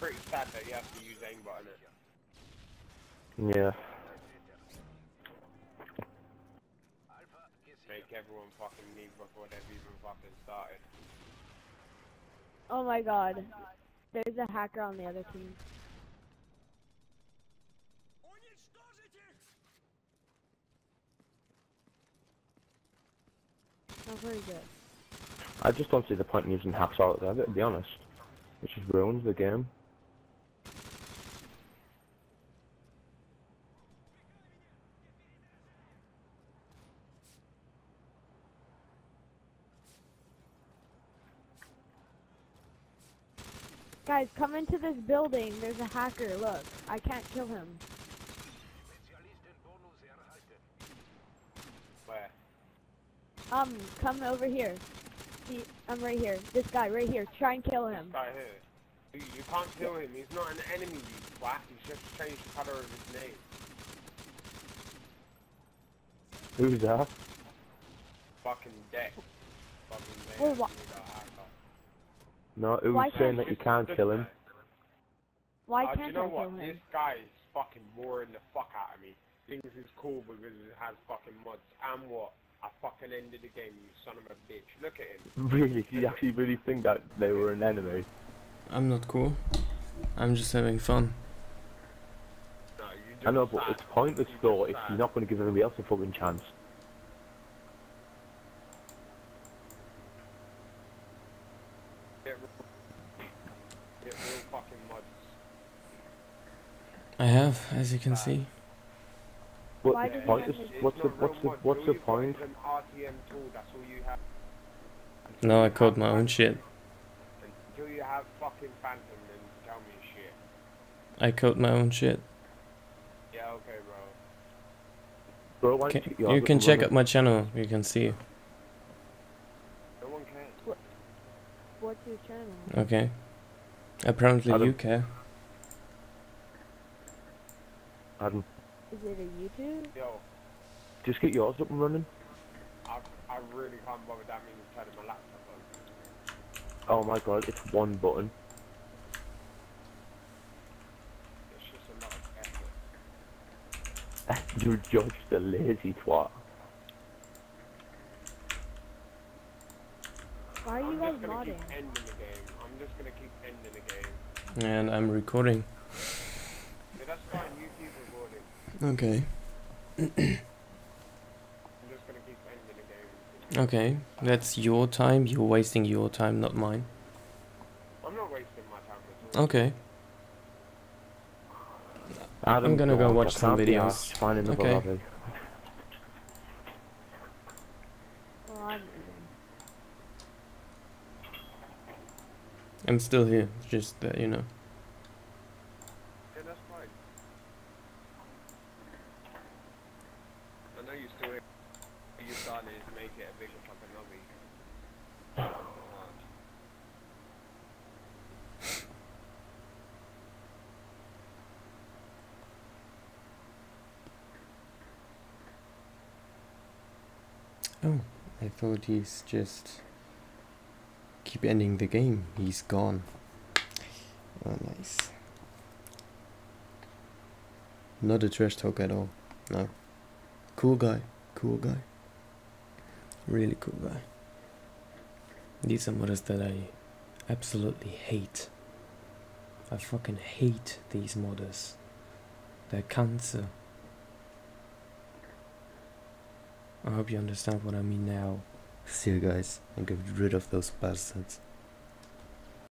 pretty sad that you have to use aimbot in it. Yeah. Make everyone fucking leave before they've even fucking started. Oh my god. There's a hacker on the other team. Oh, very good. I just don't see the point in using hacks out there, to be honest. It just ruins the game. Guys, come into this building. There's a hacker. Look, I can't kill him. Where? Come over here. He, I'm right here. This guy right here. Try and kill him. This guy here. You can't kill him. He's not an enemy, you twat. He's just changed the color of his name. Who's that? Fucking DEX. Fucking DEX. No, it was saying that you can't kill him. Why can't I kill him? You know what? This guy is fucking boring the fuck out of me. Thinks it's cool because it has fucking mods. And what? I fucking ended the game, you son of a bitch. Look at him. Really? You actually really think that they were an enemy? I'm not cool. I'm just having fun. No, you just I know, but it's pointless though if you're not going to give anybody else a fucking chance. Get real fucking mods. I have, as you can see. But the point is, what's the point? An RTM tool, that's all you have. No, I code my own shit. Until you have fucking Phantom, then tell me shit. I code my own shit. Yeah, okay, bro. Bro, you can check out my channel. You can see. No one cares. What's your channel? Okay. Apparently you care. Adam. Is it a YouTube? Yo. Just get yours up and running. I really can't bother that means turning my laptop on. Oh my god, it's one button. It's just a lot of effort. You're just a lazy twat. Why are you guys modding? I'm just gonna keep ending the game. And I'm recording. Yeah, that's fine, you keep recording. Okay. I'm just gonna keep ending the game. Okay, that's your time. You're wasting your time, not mine. I'm not wasting my time at all. Okay. I'm gonna go watch some videos. Okay. Lobby. Well, I'm still here, just that you know. Oh, I thought he's just keep ending the game. He's gone. Oh, nice. Not a trash talk at all. No. Cool guy. Cool guy. Really cool guy. These are mods that I absolutely hate. I fucking hate these modders. They're cancer. I hope you understand what I mean now. See you guys, and get rid of those bastards.